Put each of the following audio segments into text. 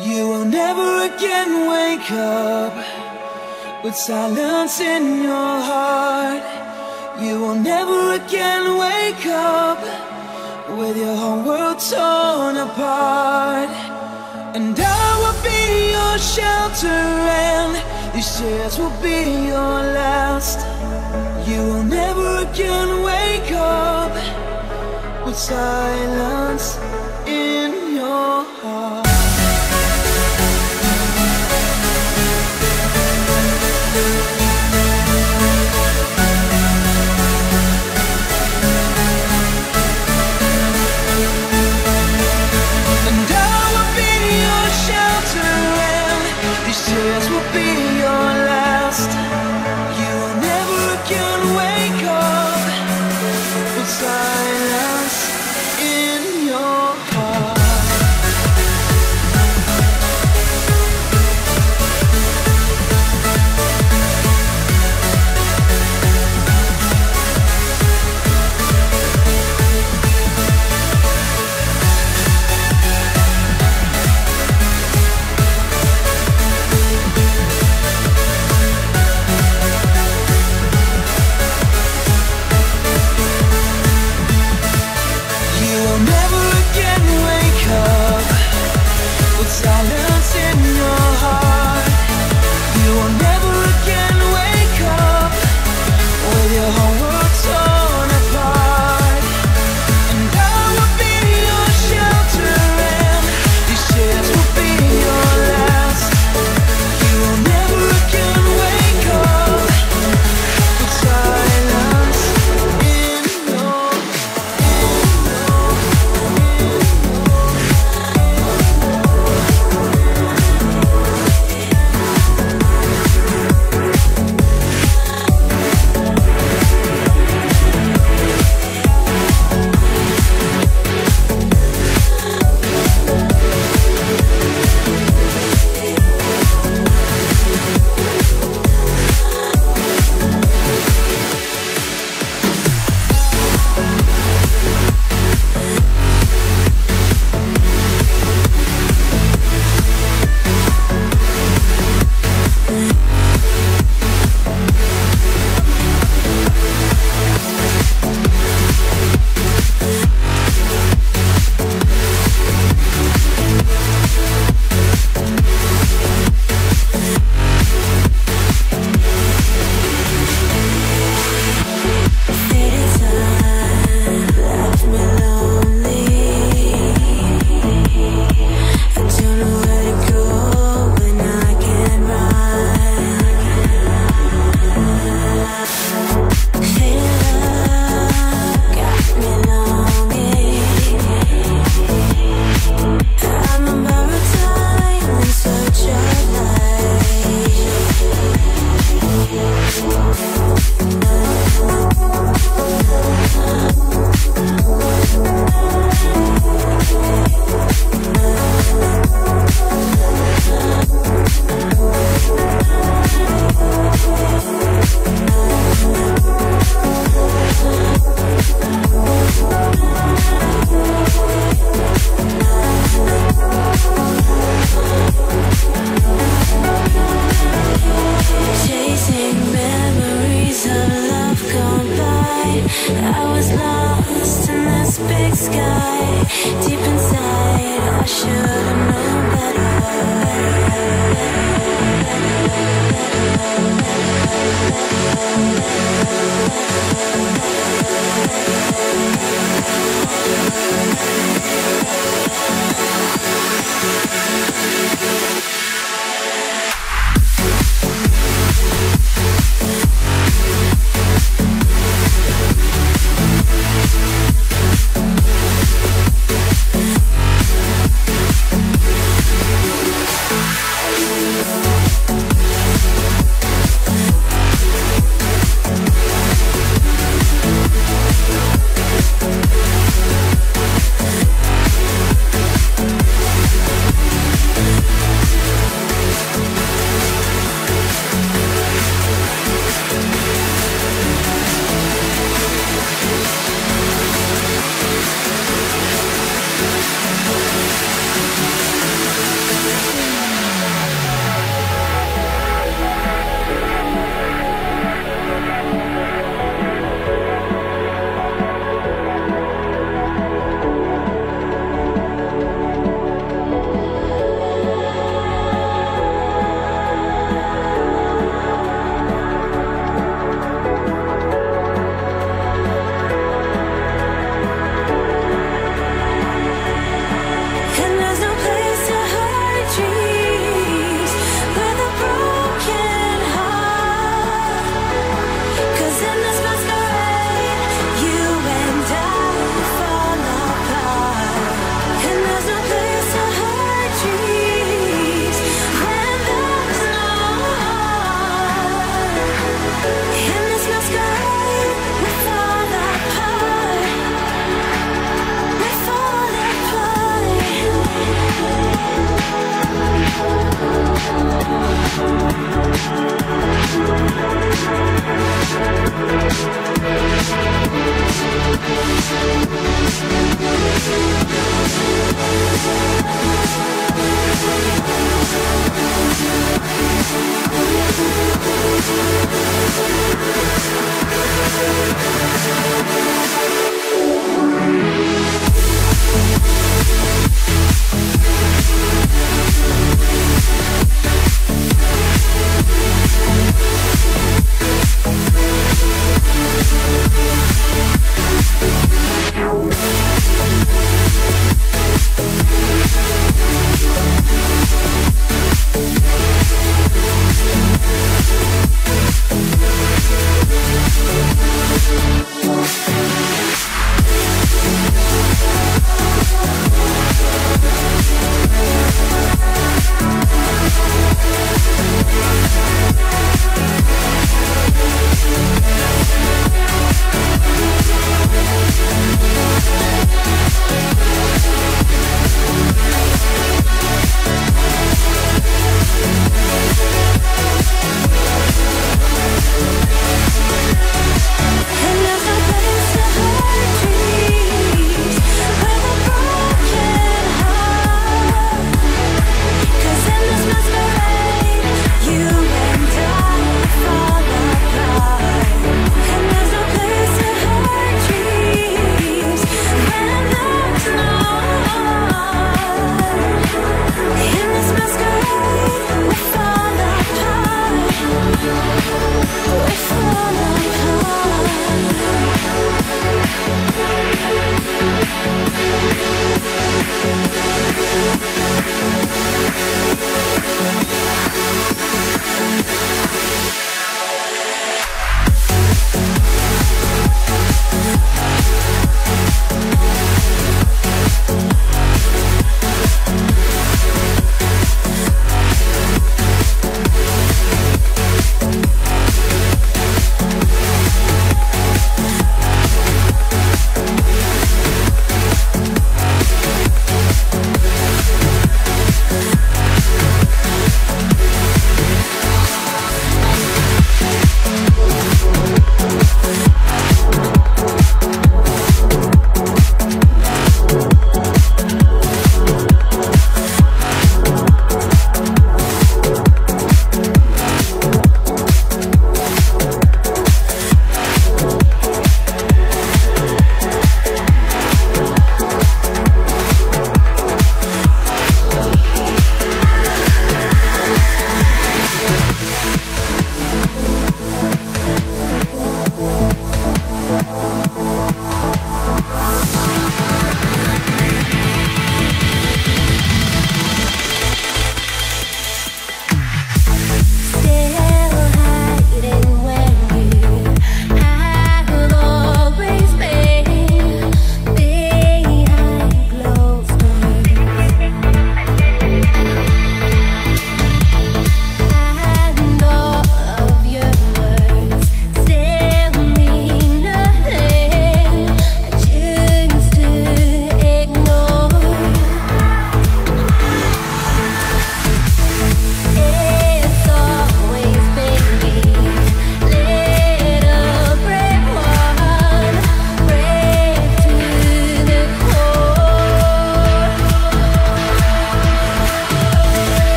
You will never again wake up with silence in your heart. You will never again wake up with your whole world torn apart. And I will be your shelter and these tears will be your last. You will never again wake up with silence in your heart.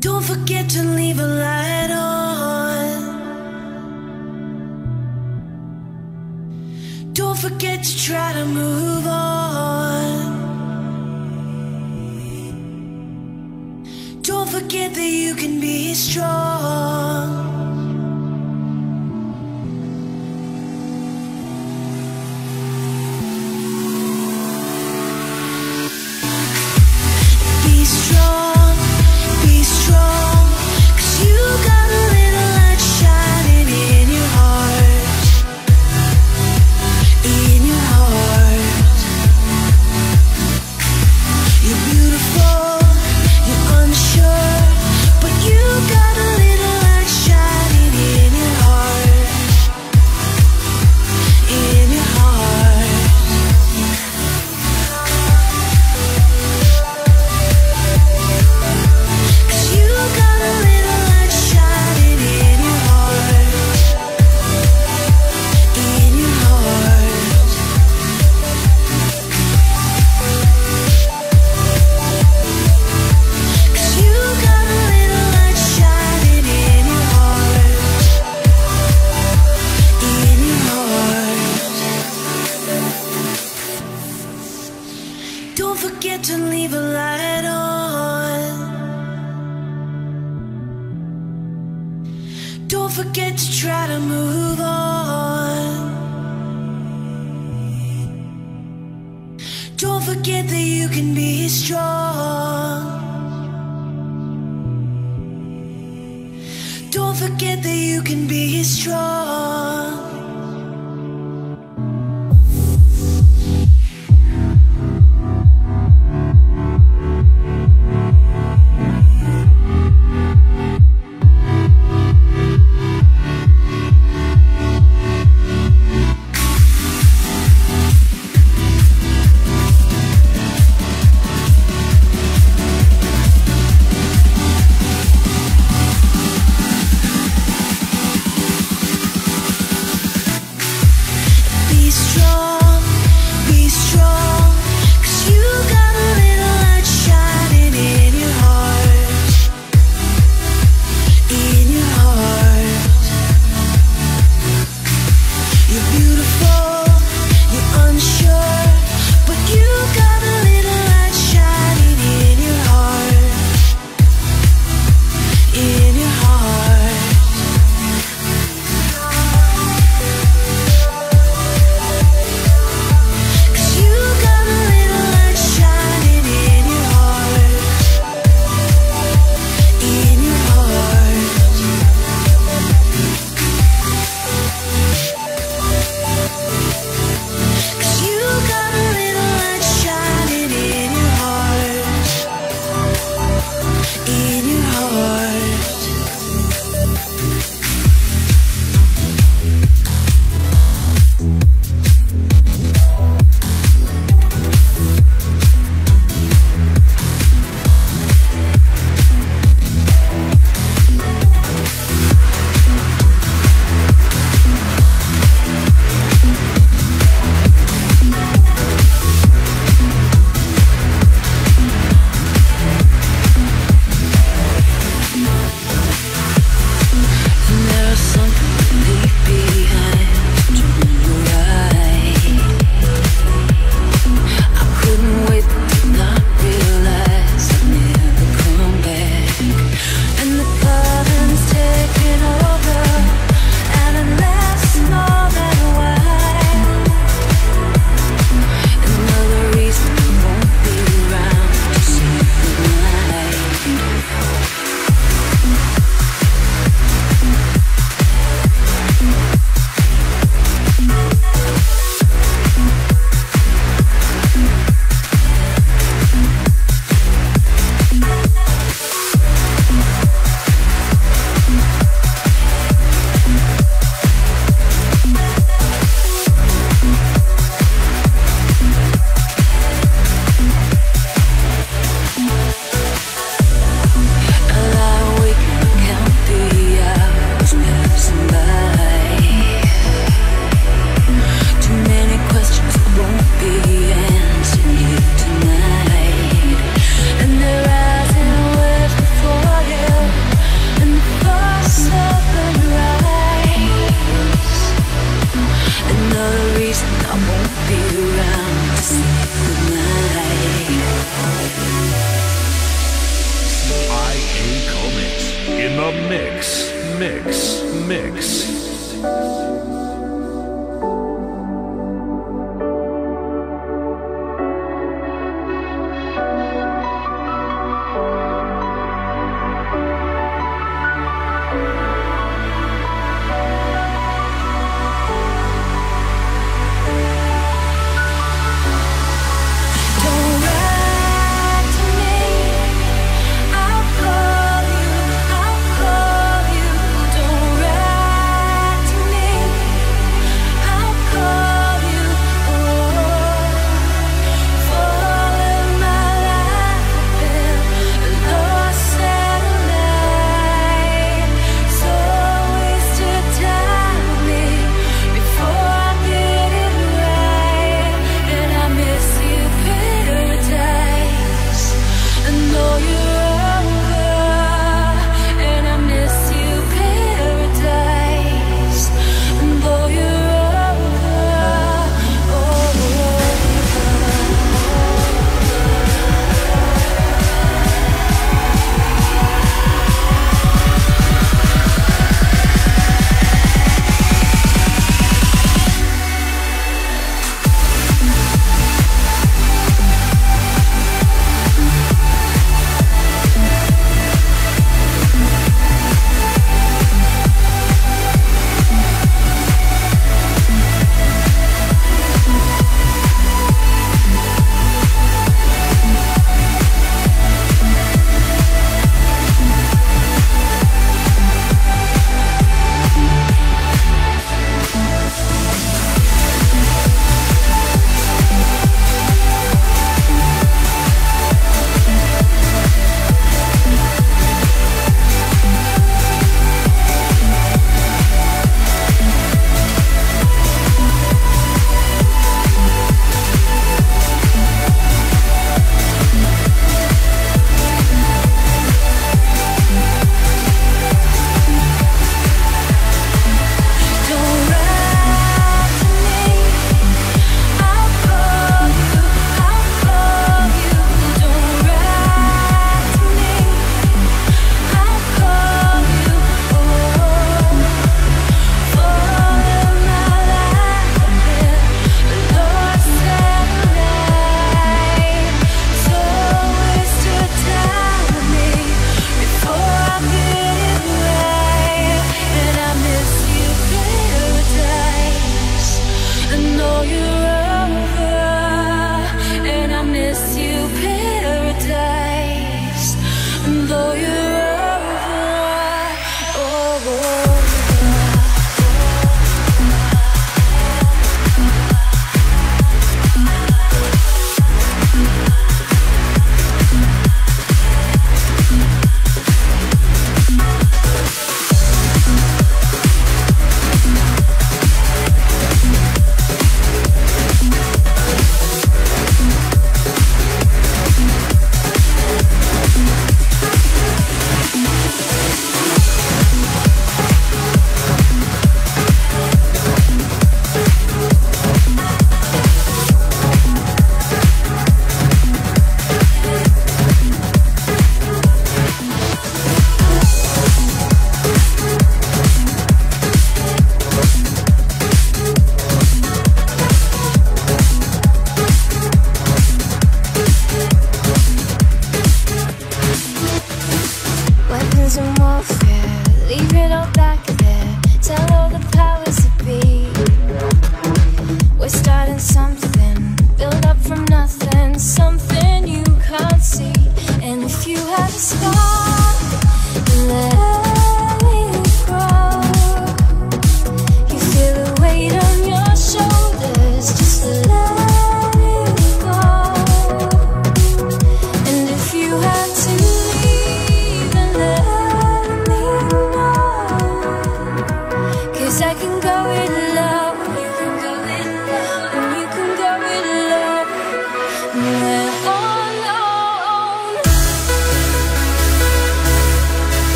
Don't forget to leave a light on. Don't forget to try to move on. Don't forget that you can be strong. Don't forget to leave a light on. Don't forget to try to move on. Don't forget that you can be strong. Don't forget that you can be strong.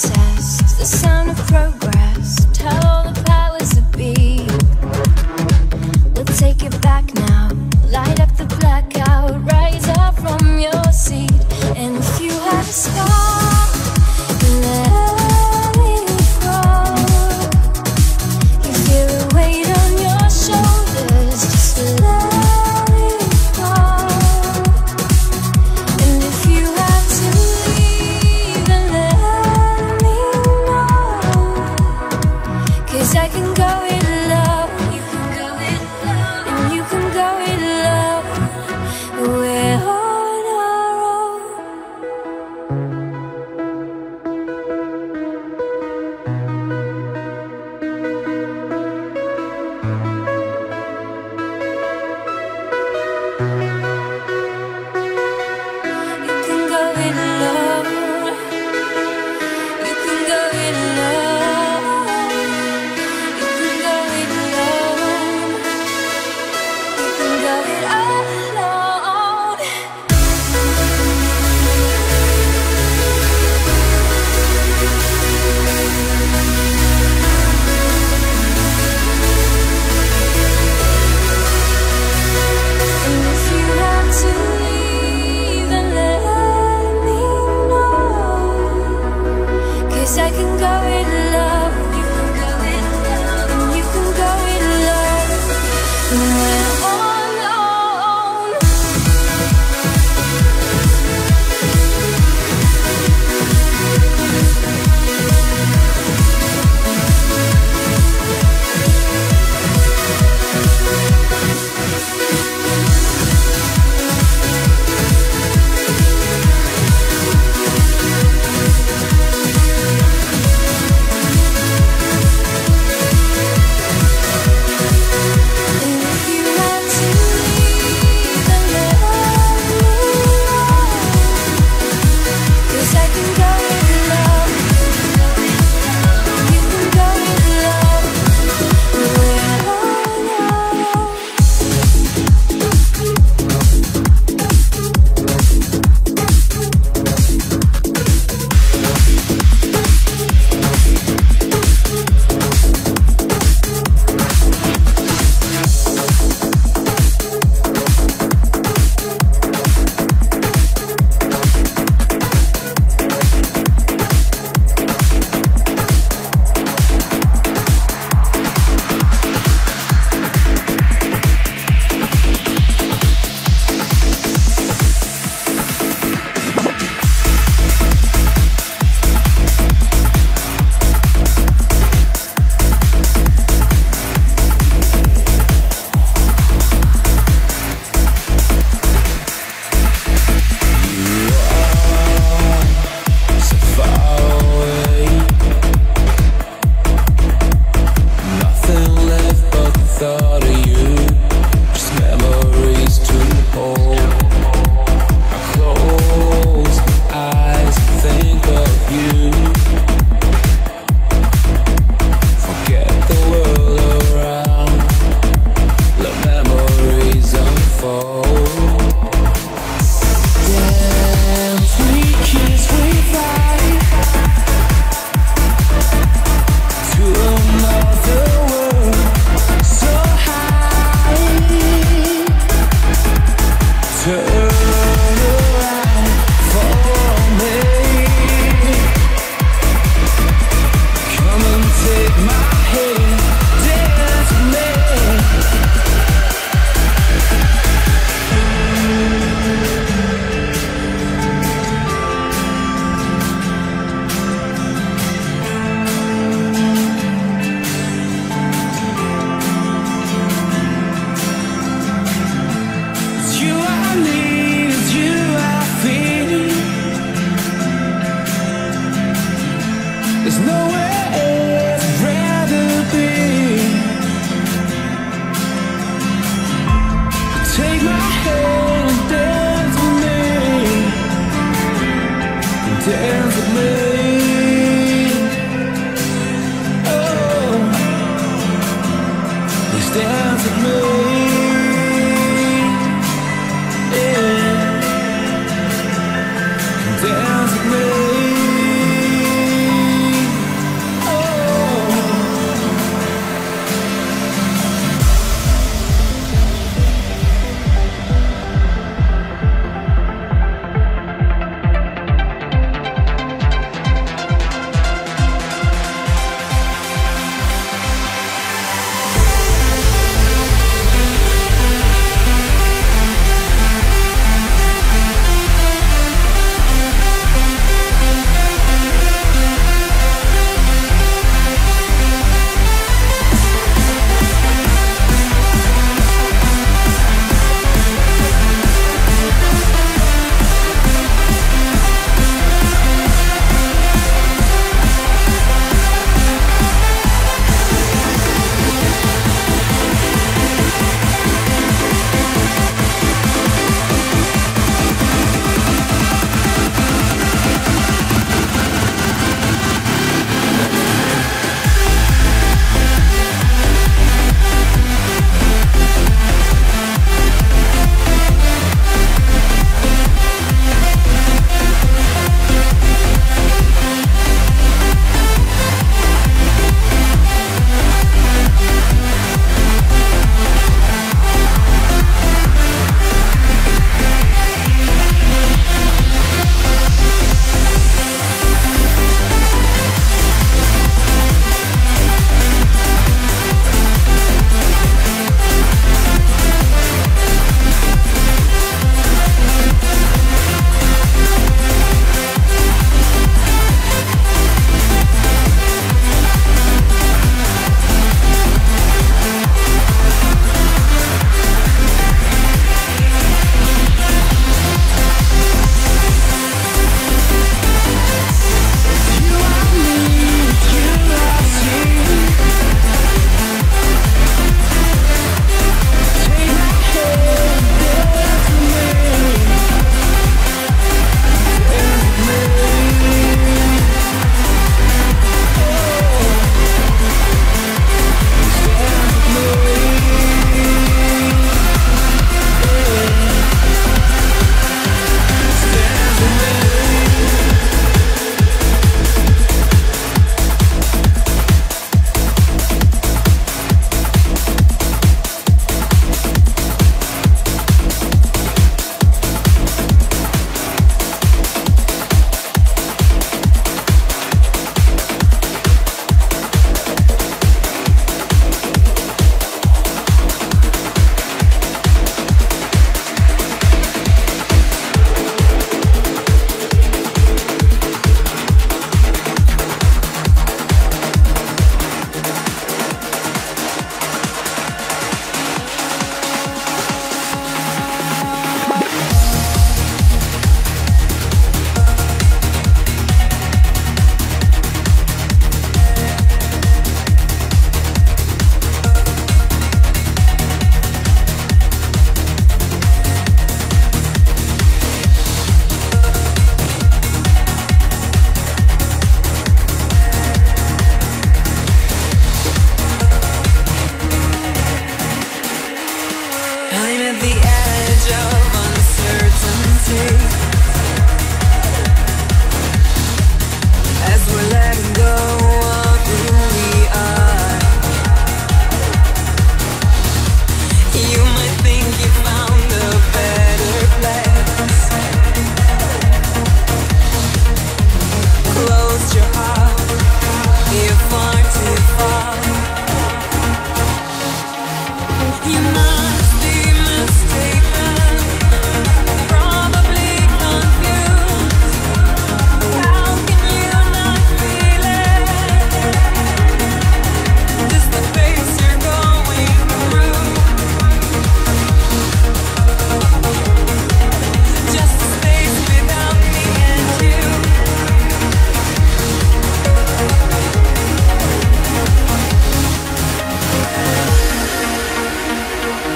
test, the sound of progress, tell the powers that be. We'll take it back now, light up the blackout, rise up from your seat. And if you have a scar, let it grow. You feel the weight on your shoulders, just let dance with me. I'm at the edge of uncertainty. As we're letting go of who we are, you might think you found a better place. Close your heart, you're far too far. You must be mistaken, probably confused. How can you not feel it? Just the face you're going through, just the space without me and you.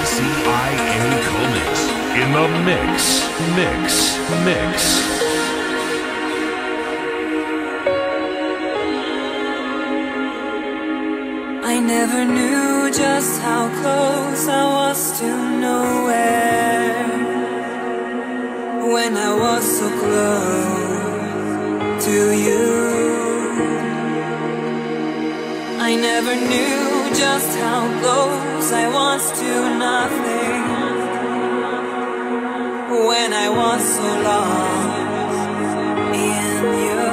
C.I.N. Coleman in the mix. I never knew just how close I was to nowhere, when I was so close to you. I never knew just how close I was to nothing, when I was so lost in you.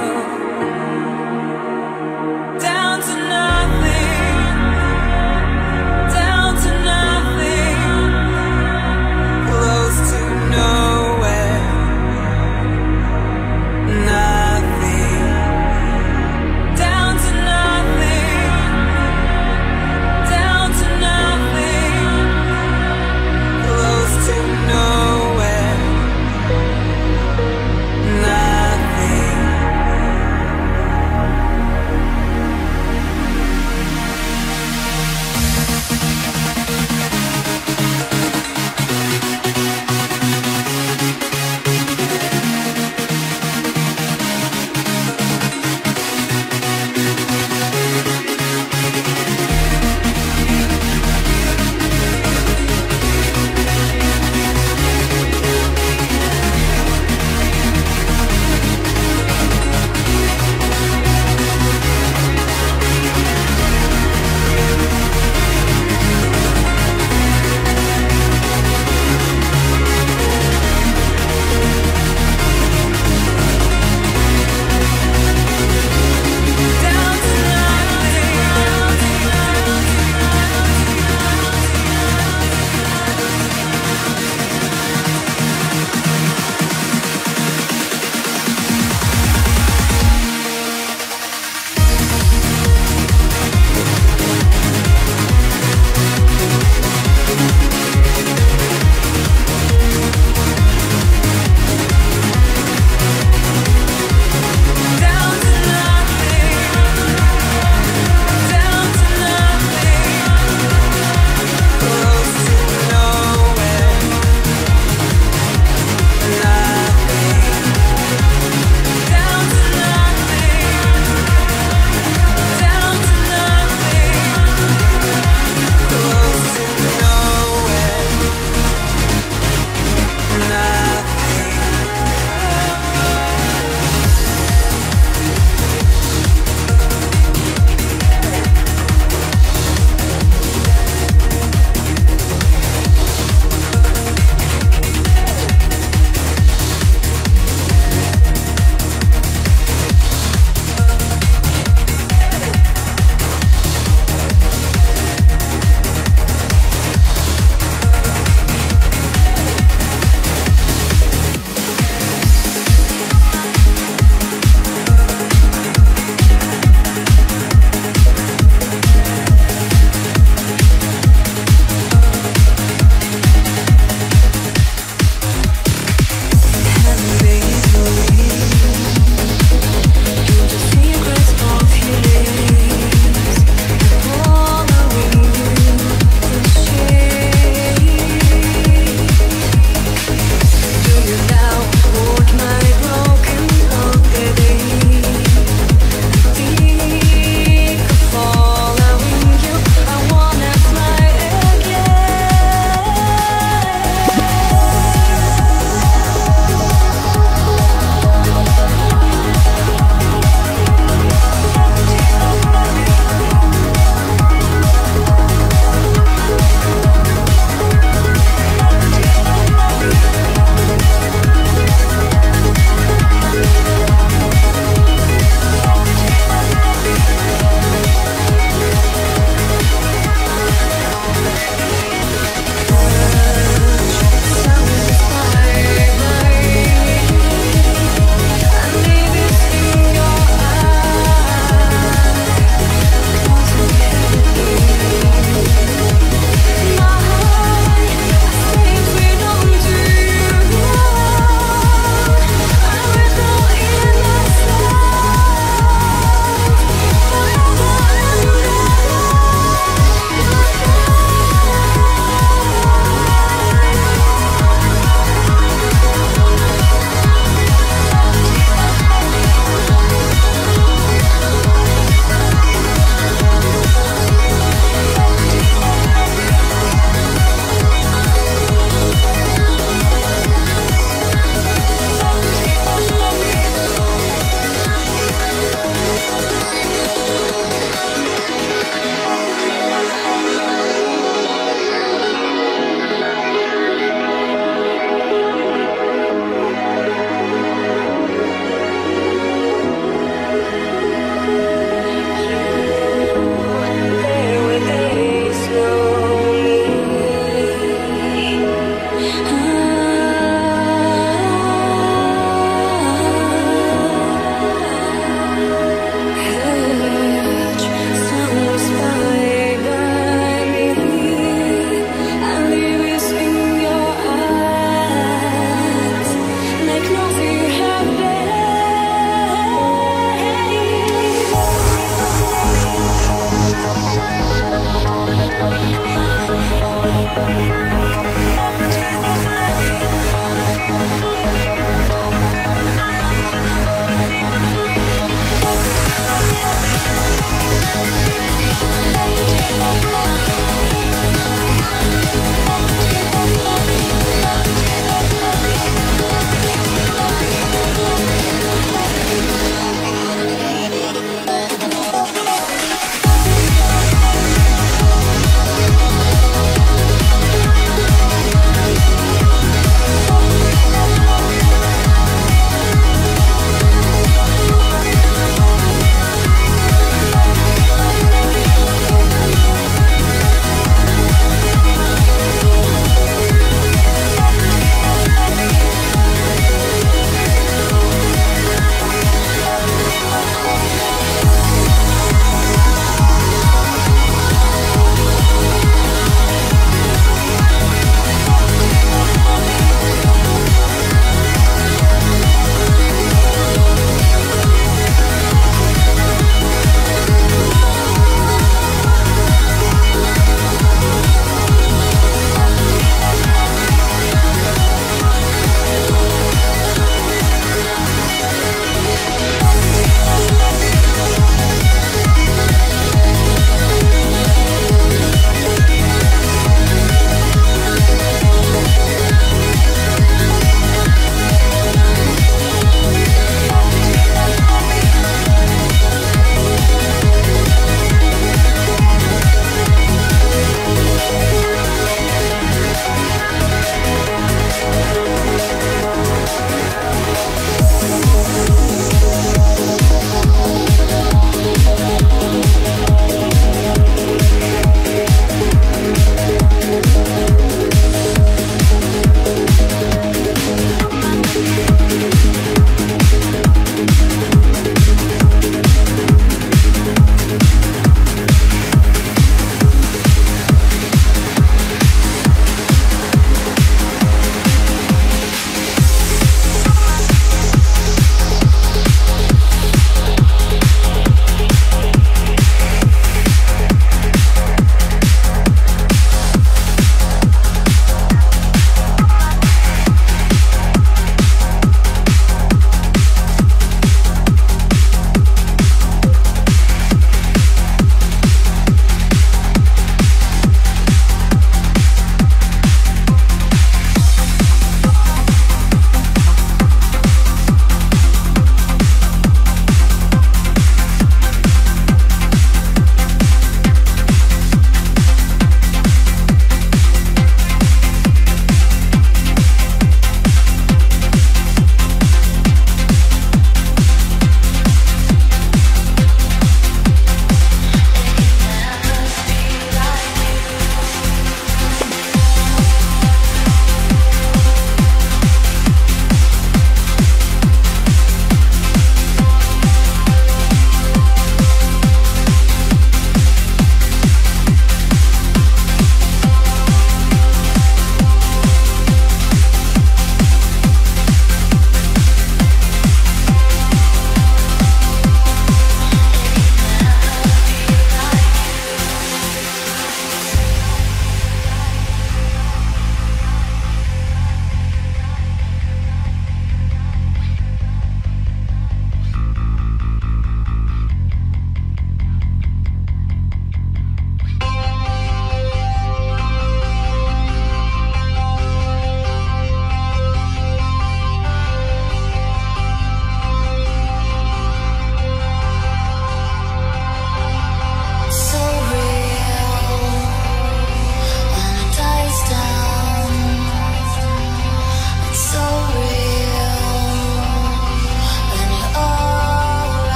Down to nothing, down to nothing, close to nowhere, nothing. Down to nothing, down to nothing, close to nowhere.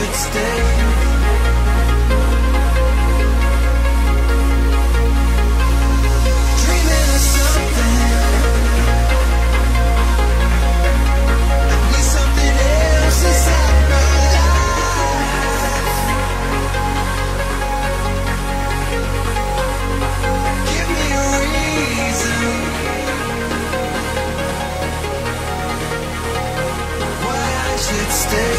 should stay. Should stay.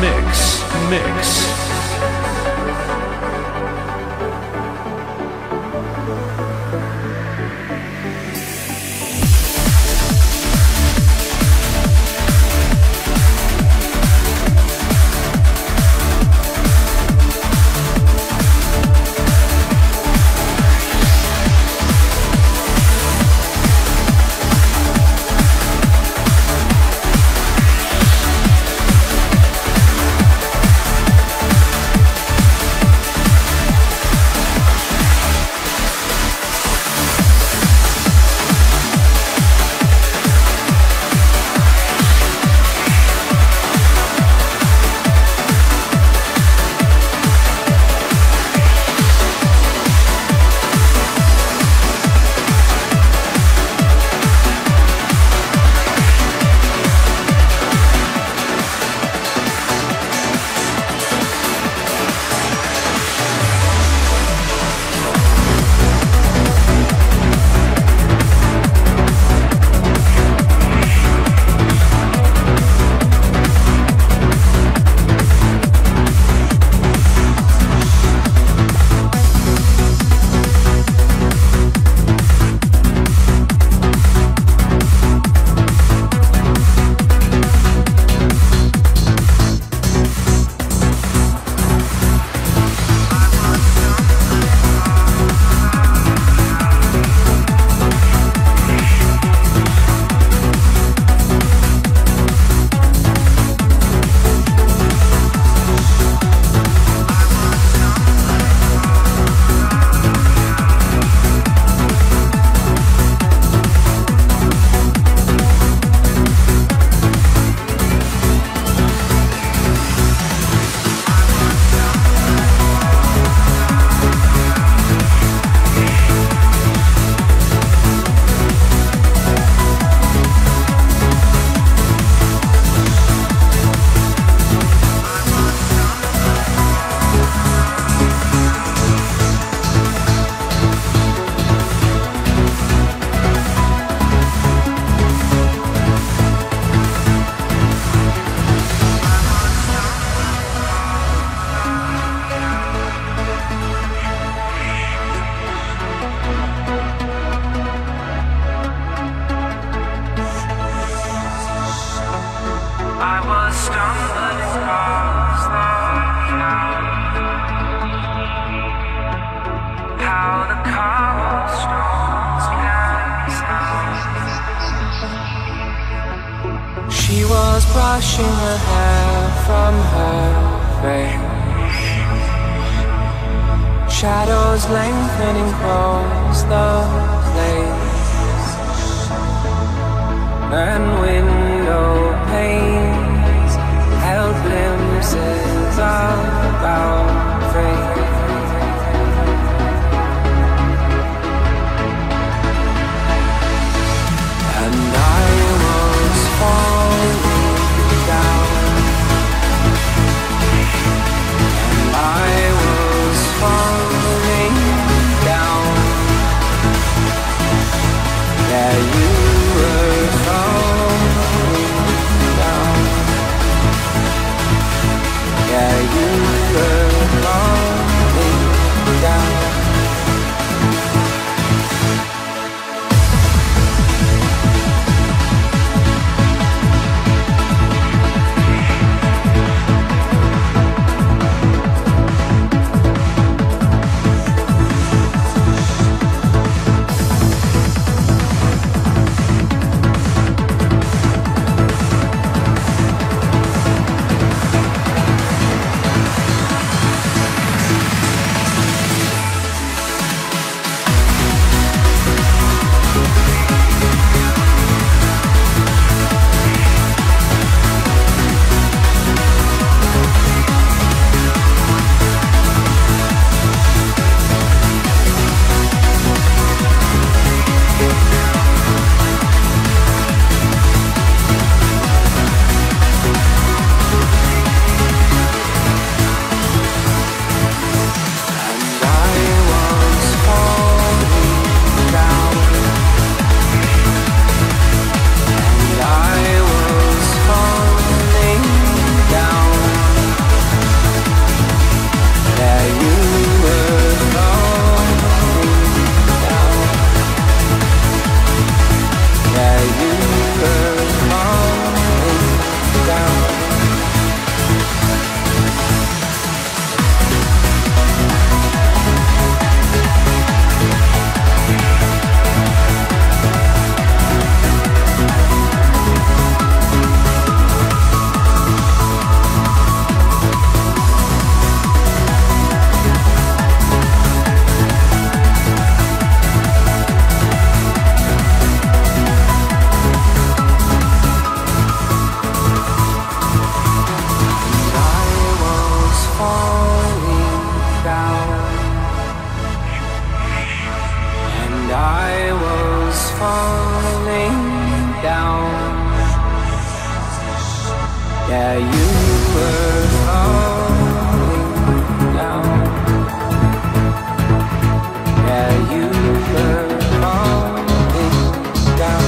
mix. Yeah, you were gone. Yeah, you were falling down. Yeah, you were falling down.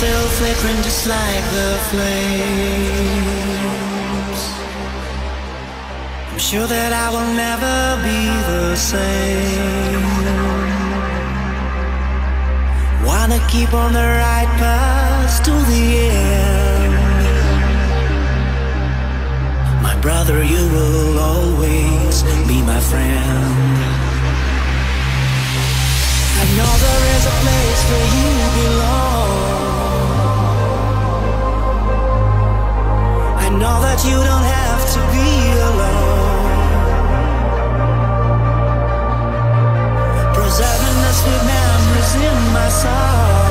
Still flickering just like the flames. I'm sure that I will never be the same. Wanna keep on the right path to the end. My brother, you will always be my friend. I know there is a place where you belong. Know that you don't have to be alone. Preserving the sweet memories in my soul.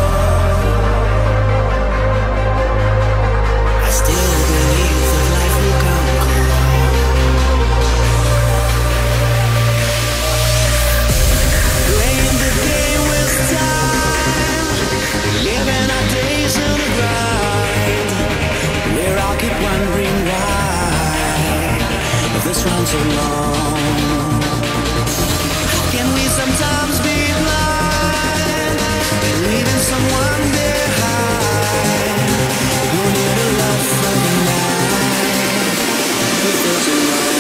I still believe that life will come along. Playing the game with time, living our days in the grind. Where I'll keep wondering why this runs so long. How can we sometimes be blind, leaving someone behind? Who need a love for the night? It doesn't matter.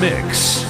mix.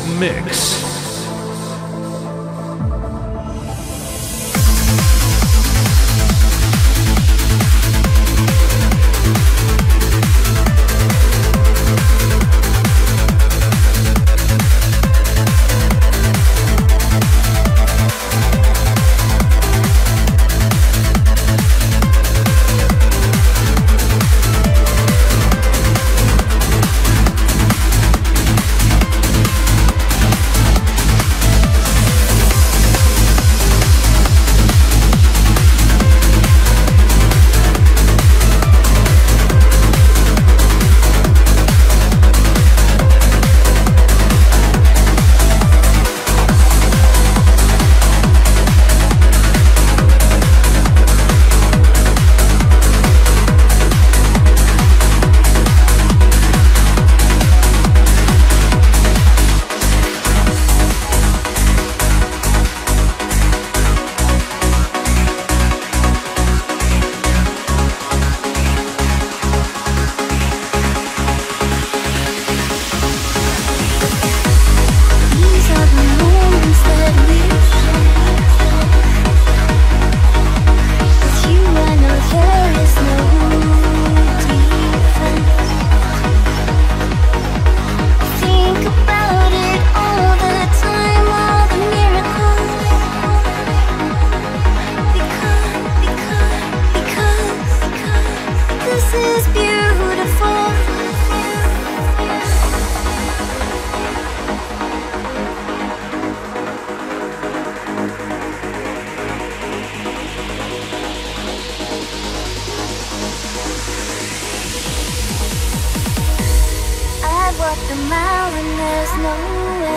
Walked a mile and there's no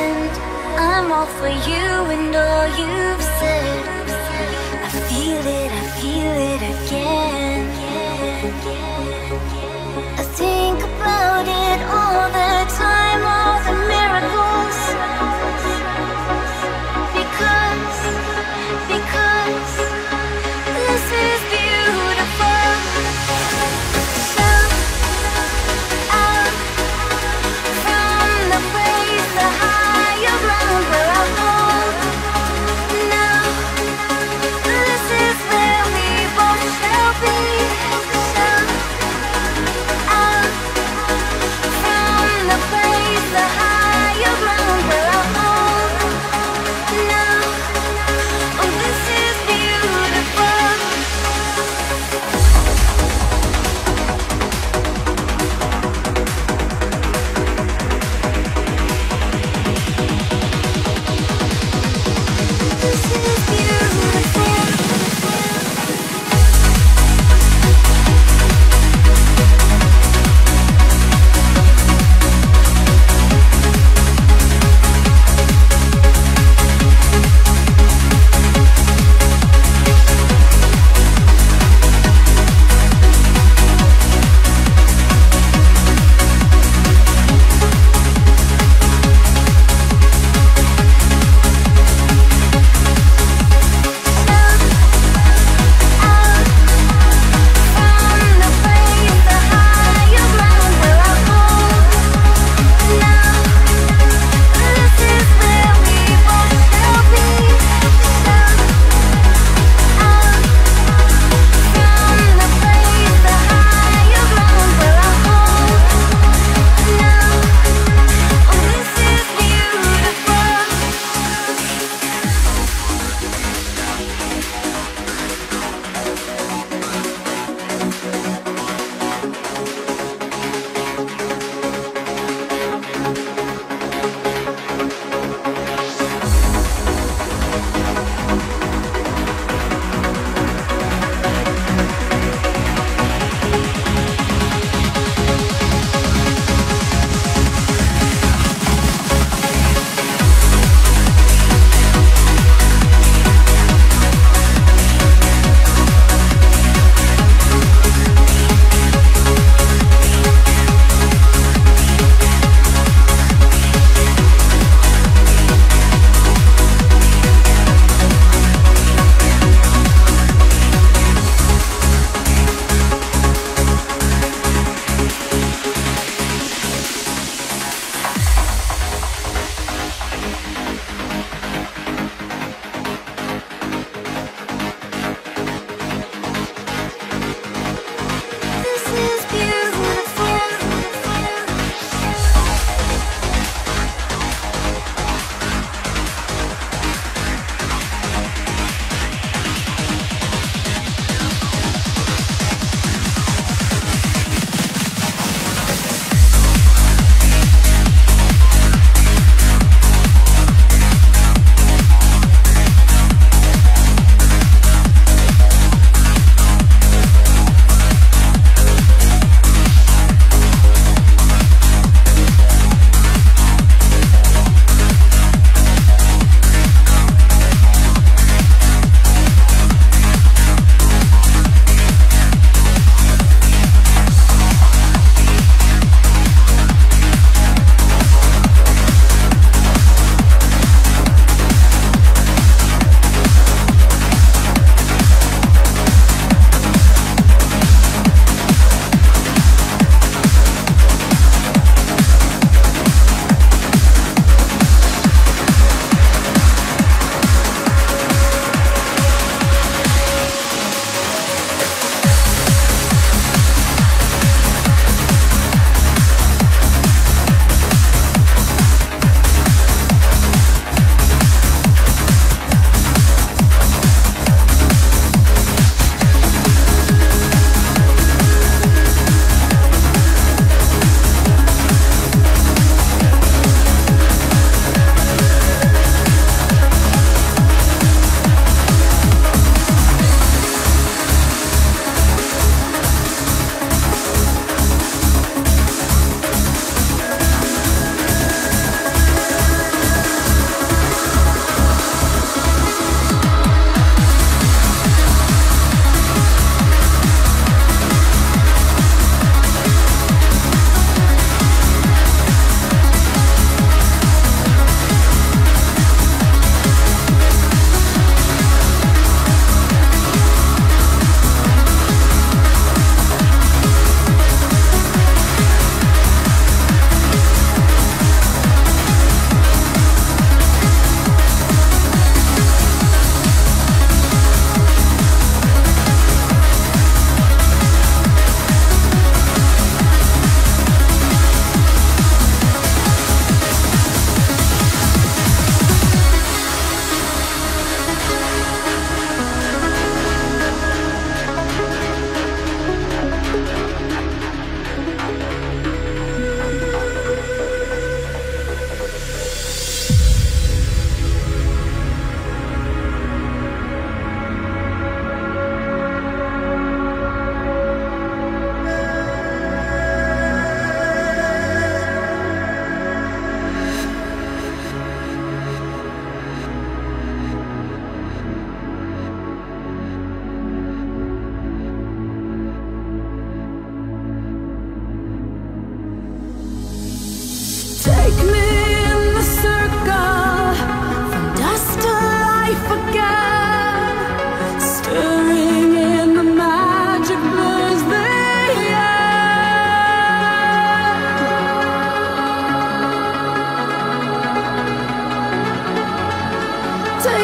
end. I'm all for you and all you've said. I feel it again. I think about it all the time, all the miracles. Because this is beautiful. From the place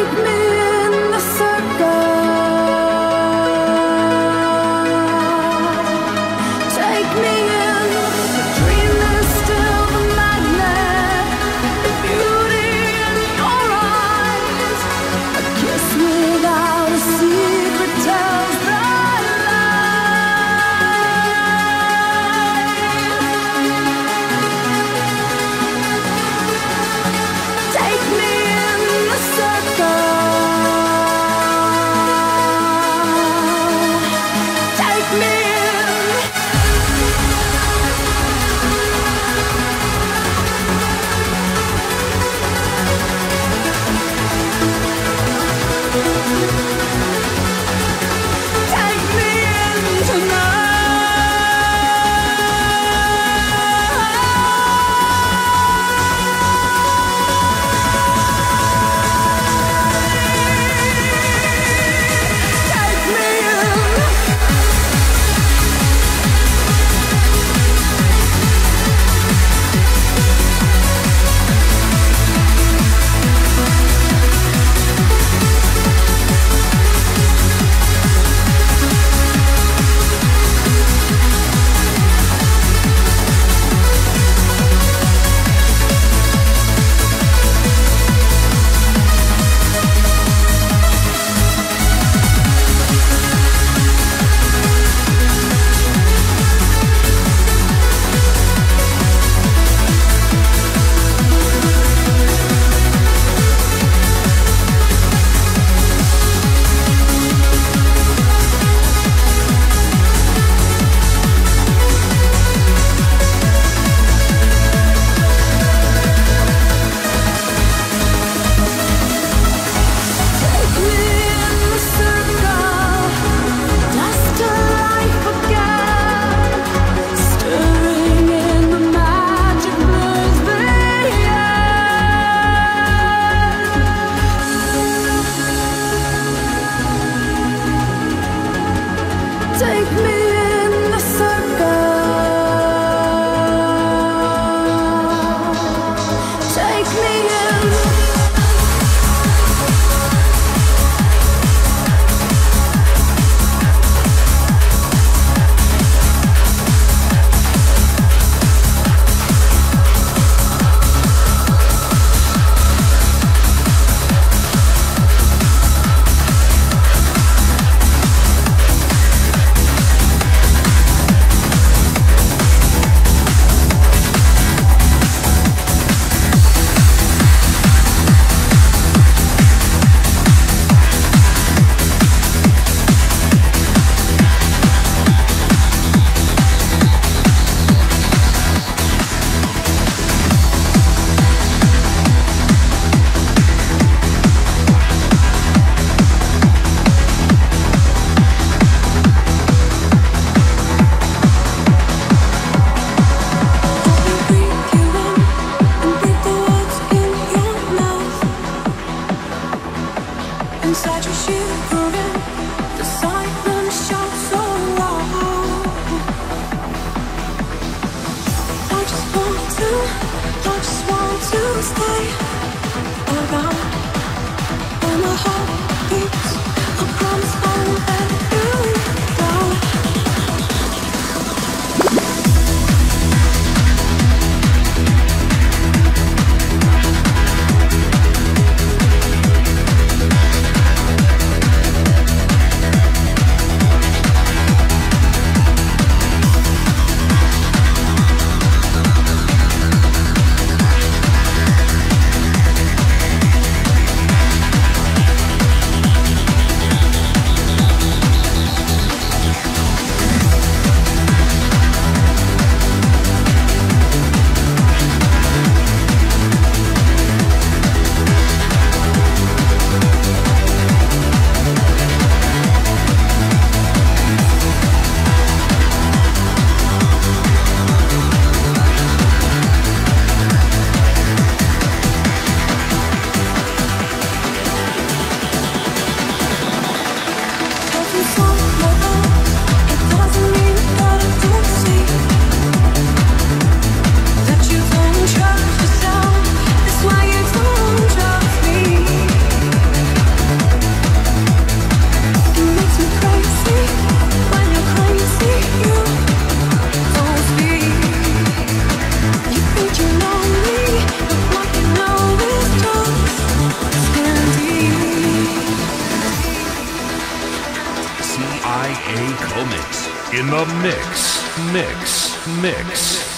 Take me in the circle. in the mix.